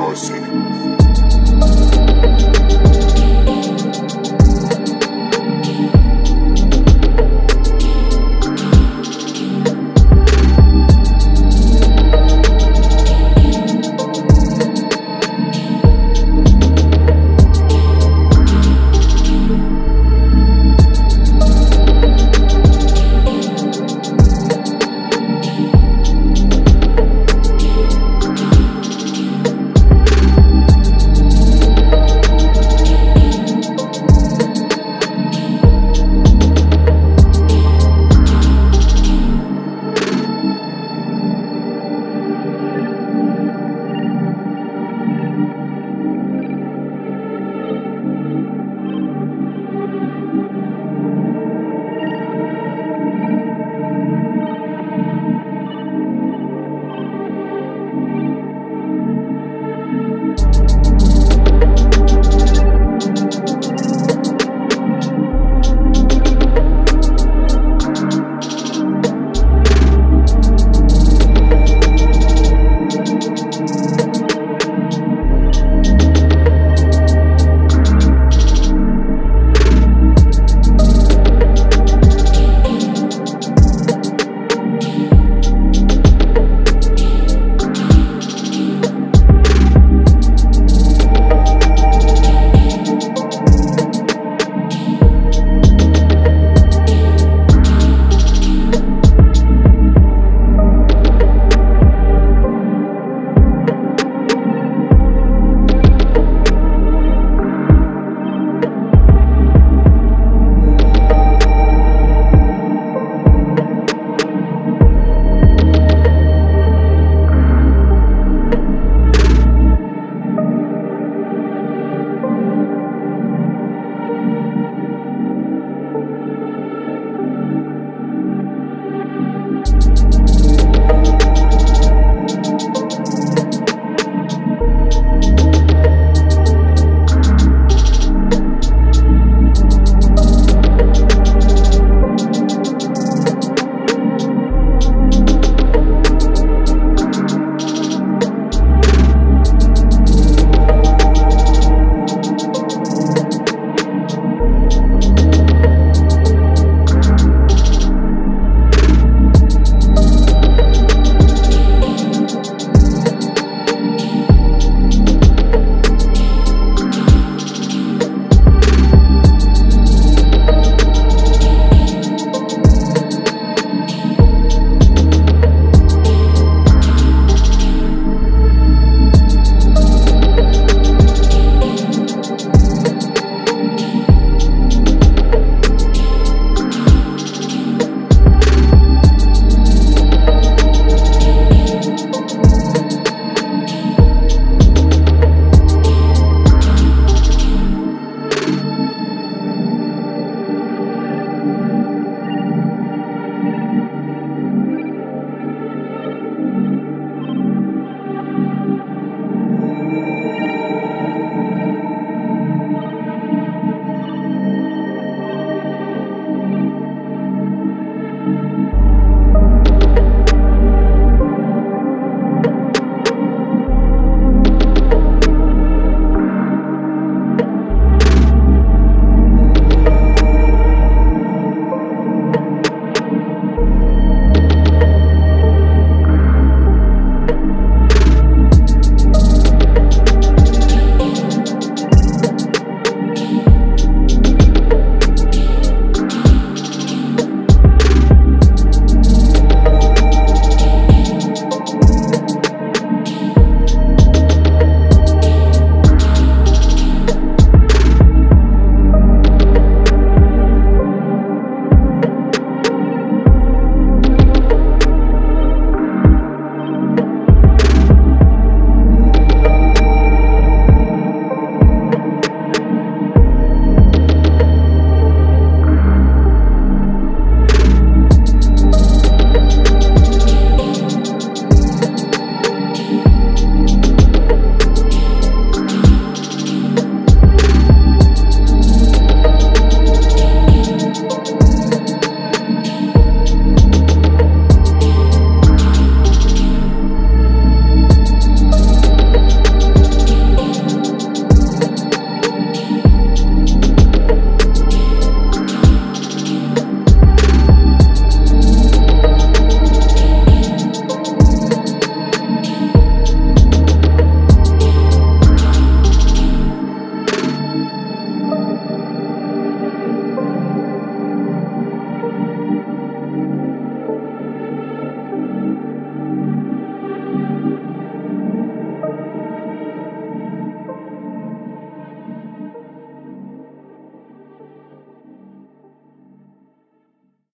I see.